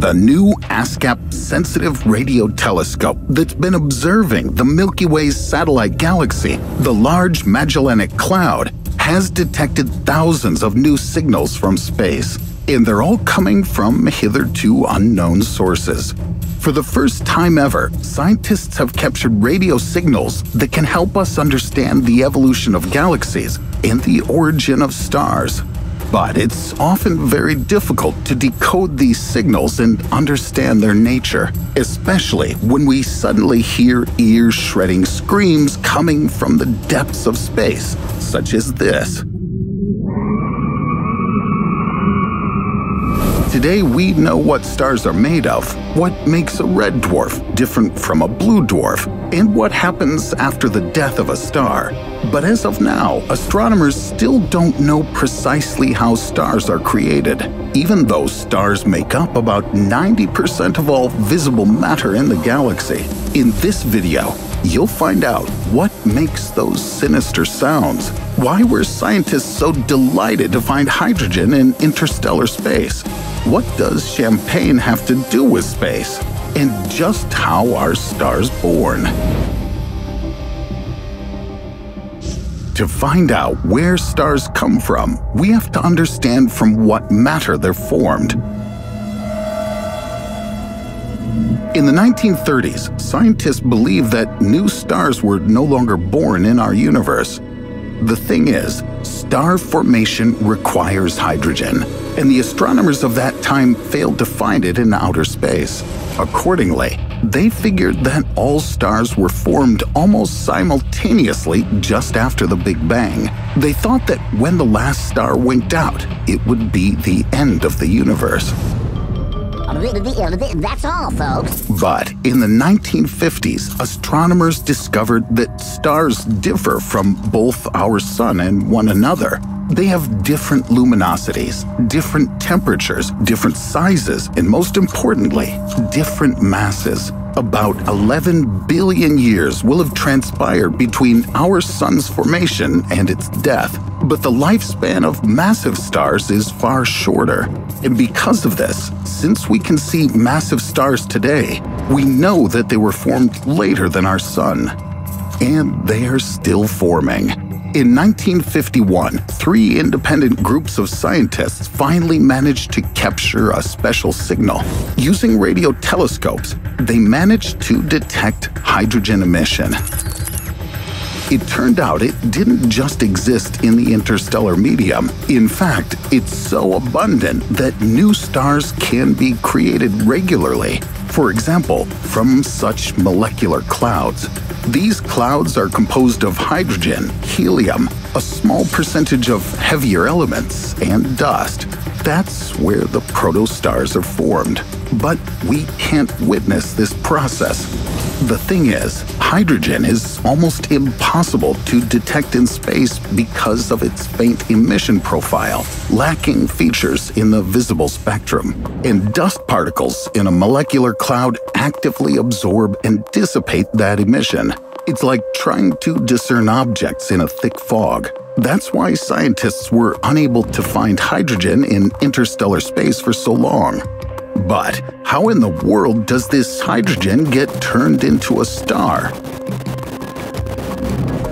the new ASKAP sensitive radio telescope that's been observing the Milky Way's satellite galaxy, the Large Magellanic Cloud, has detected thousands of new signals from space, and they're all coming from hitherto unknown sources. For the first time ever, scientists have captured radio signals that can help us understand the evolution of galaxies and the origin of stars. But it's often very difficult to decode these signals and understand their nature, especially when we suddenly hear ear-shredding screams coming from the depths of space, such as this. Today we know what stars are made of, what makes a red dwarf different from a blue dwarf, and what happens after the death of a star. But as of now, astronomers still don't know precisely how stars are created, even though stars make up about 90% of all visible matter in the galaxy. In this video, you'll find out what makes those sinister sounds, why were scientists so delighted to find hydrogen in interstellar space, what does champagne have to do with space? And just how are stars born? To find out where stars come from, we have to understand from what matter they're formed. In the 1930s, scientists believed that new stars were no longer born in our universe. The thing is, star formation requires hydrogen, and the astronomers of that time failed to find it in outer space. Accordingly, they figured that all stars were formed almost simultaneously just after the Big Bang. They thought that when the last star winked out, it would be the end of the universe. That's all, folks. But in the 1950s, astronomers discovered that stars differ from both our sun and one another. They have different luminosities, different temperatures, different sizes, and most importantly, different masses. About 11 billion years will have transpired between our sun's formation and its death, but the lifespan of massive stars is far shorter. And because of this, since we can see massive stars today, we know that they were formed later than our sun. And they are still forming. In 1951, three independent groups of scientists finally managed to capture a special signal. Using radio telescopes, they managed to detect hydrogen emission. It turned out it didn't just exist in the interstellar medium. In fact, it's so abundant that new stars can be created regularly. For example, from such molecular clouds. These clouds are composed of hydrogen, helium, a small percentage of heavier elements, and dust. That's where the protostars are formed. But we can't witness this process. The thing is, hydrogen is almost impossible to detect in space because of its faint emission profile, lacking features in the visible spectrum. And dust particles in a molecular cloud actively absorb and dissipate that emission. It's like trying to discern objects in a thick fog. That's why scientists were unable to find hydrogen in interstellar space for so long. But how in the world does this hydrogen get turned into a star?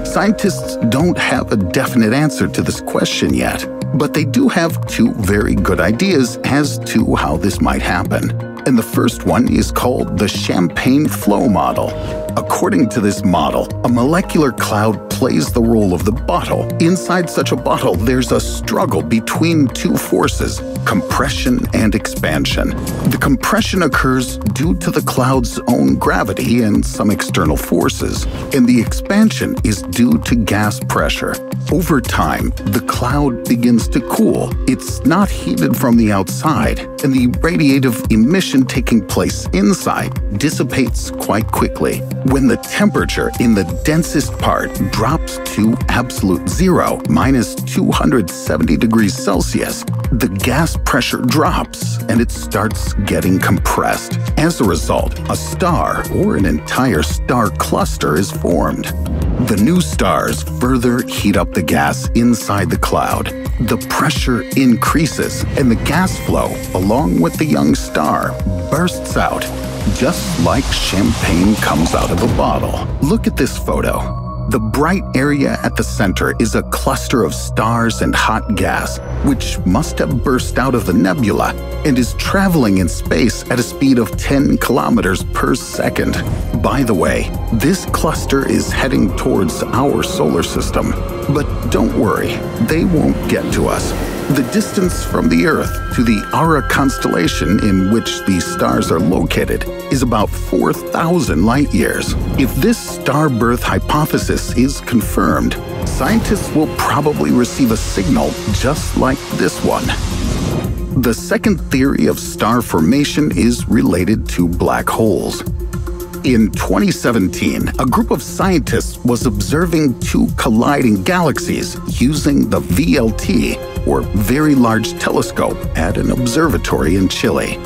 Scientists don't have a definite answer to this question yet, but they do have two very good ideas as to how this might happen. And the first one is called the champagne flow model. According to this model, a molecular cloud plays the role of the bottle. Inside such a bottle, there's a struggle between two forces, compression and expansion. The compression occurs due to the cloud's own gravity and some external forces, and the expansion is due to gas pressure. Over time, the cloud begins to cool. It's not heated from the outside, and the radiative emission taking place inside dissipates quite quickly. When the temperature in the densest part drops to absolute zero, minus 270 degrees Celsius, the gas pressure drops and it starts getting compressed. As a result, a star or an entire star cluster is formed. The new stars further heat up the gas inside the cloud. the pressure increases and the gas flow, along with the young star, bursts out, just like champagne comes out of a bottle. Look at this photo. The bright area at the center is a cluster of stars and hot gas, which must have burst out of the nebula and is traveling in space at a speed of 10 kilometers per second. By the way, this cluster is heading towards our solar system. But don't worry, they won't get to us. The distance from the Earth to the Ara constellation in which these stars are located is about 4,000 light-years. If this star birth hypothesis is confirmed, scientists will probably receive a signal just like this one. The second theory of star formation is related to black holes. In 2017, a group of scientists was observing two colliding galaxies using the VLT, or Very Large Telescope, at an observatory in Chile.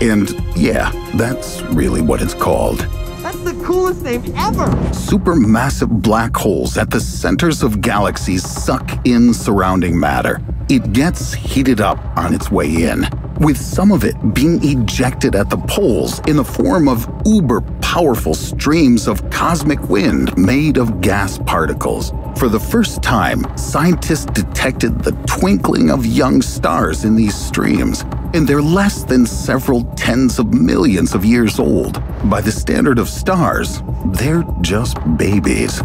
And yeah, that's really what it's called. That's the coolest name ever! Supermassive black holes at the centers of galaxies suck in surrounding matter. It gets heated up on its way in, with some of it being ejected at the poles in the form of uber-powerful streams of cosmic wind made of gas particles. For the first time, scientists detected the twinkling of young stars in these streams, and they're less than several tens of millions of years old. By the standard of stars, they're just babies.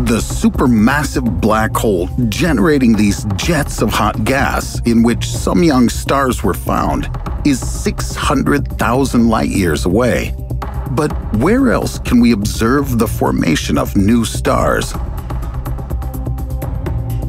The supermassive black hole generating these jets of hot gas, in which some young stars were found, is 600,000 light-years away. But where else can we observe the formation of new stars?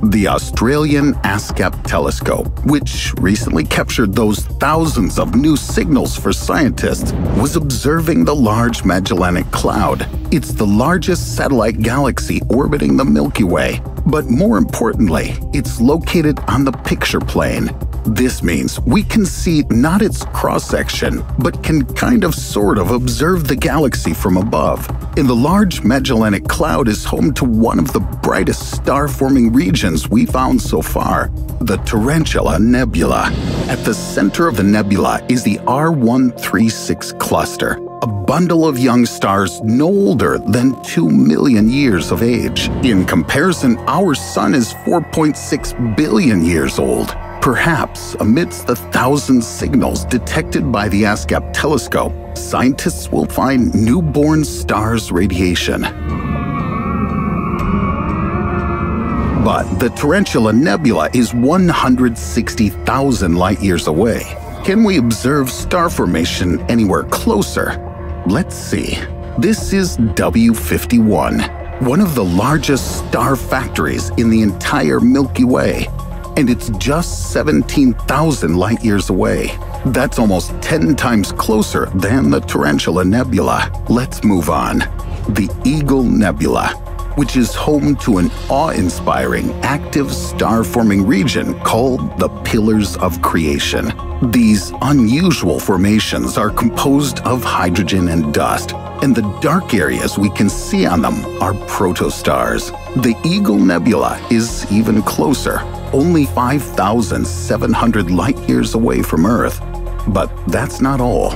The Australian ASKAP telescope, which recently captured those thousands of new signals for scientists, was observing the Large Magellanic Cloud. It's the largest satellite galaxy orbiting the Milky Way, but more importantly, it's located on the picture plane. This means we can see not its cross-section, but can kind of sort of observe the galaxy from above. And the Large Magellanic Cloud is home to one of the brightest star-forming regions we found so far, the Tarantula Nebula. At the center of the nebula is the R136 cluster, a bundle of young stars no older than 2 million years of age. In comparison, our Sun is 4.6 billion years old. Perhaps, amidst the thousand signals detected by the ASKAP telescope, scientists will find newborn stars' radiation. But the Tarantula Nebula is 160,000 light-years away. Can we observe star formation anywhere closer? Let's see. This is W51, one of the largest star factories in the entire Milky Way. And it's just 17,000 light-years away. That's almost 10 times closer than the Tarantula Nebula. Let's move on. The Eagle Nebula, which is home to an awe-inspiring, active star-forming region called the Pillars of Creation. These unusual formations are composed of hydrogen and dust, and the dark areas we can see on them are protostars. The Eagle Nebula is even closer, only 5,700 light-years away from Earth. But that's not all.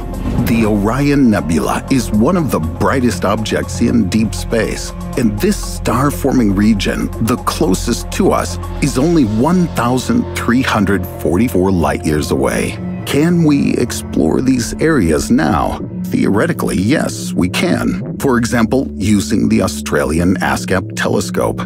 The Orion Nebula is one of the brightest objects in deep space. And this star-forming region, the closest to us, is only 1,344 light-years away. Can we explore these areas now? Theoretically, yes, we can. For example, using the Australian ASKAP telescope.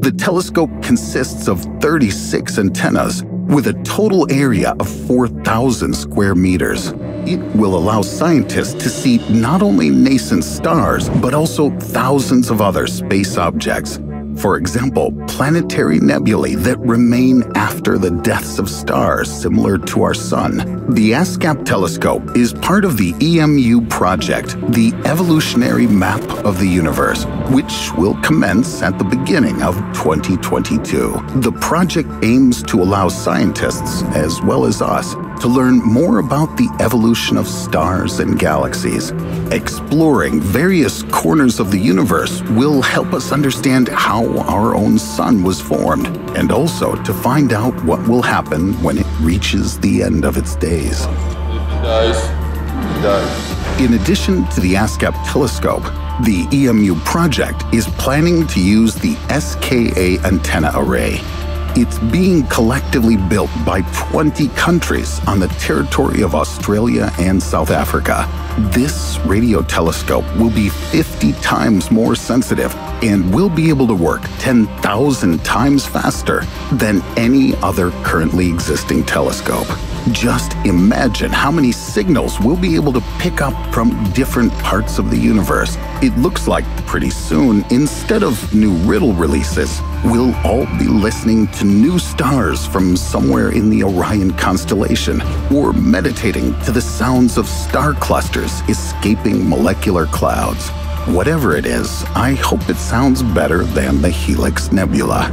The telescope consists of 36 antennas, with a total area of 4,000 square meters. It will allow scientists to see not only nascent stars, but also thousands of other space objects. For example, planetary nebulae that remain after the deaths of stars similar to our Sun. The ASKAP telescope is part of the EMU project, the Evolutionary Map of the Universe, which will commence at the beginning of 2022. The project aims to allow scientists, as well as us, to learn more about the evolution of stars and galaxies. Exploring various corners of the universe will help us understand how our own sun was formed, and also to find out what will happen when it reaches the end of its days. If it dies, it dies. In addition to the ASKAP telescope, the EMU project is planning to use the SKA antenna array. It's being collectively built by 20 countries on the territory of Australia and South Africa. This radio telescope will be 50 times more sensitive and will be able to work 10,000 times faster than any other currently existing telescope. Just imagine how many signals we'll be able to pick up from different parts of the universe. It looks like pretty soon, instead of new riddle releases, we'll all be listening to new stars from somewhere in the Orion constellation, or meditating to the sounds of star clusters escaping molecular clouds. Whatever it is, I hope it sounds better than the Helix Nebula.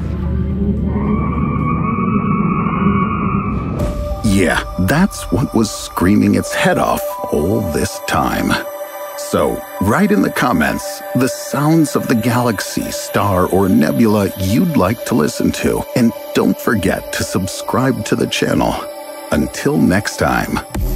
Yeah, that's what was screaming its head off all this time. So, write in the comments the sounds of the galaxy, star, or nebula you'd like to listen to. And don't forget to subscribe to the channel. Until next time.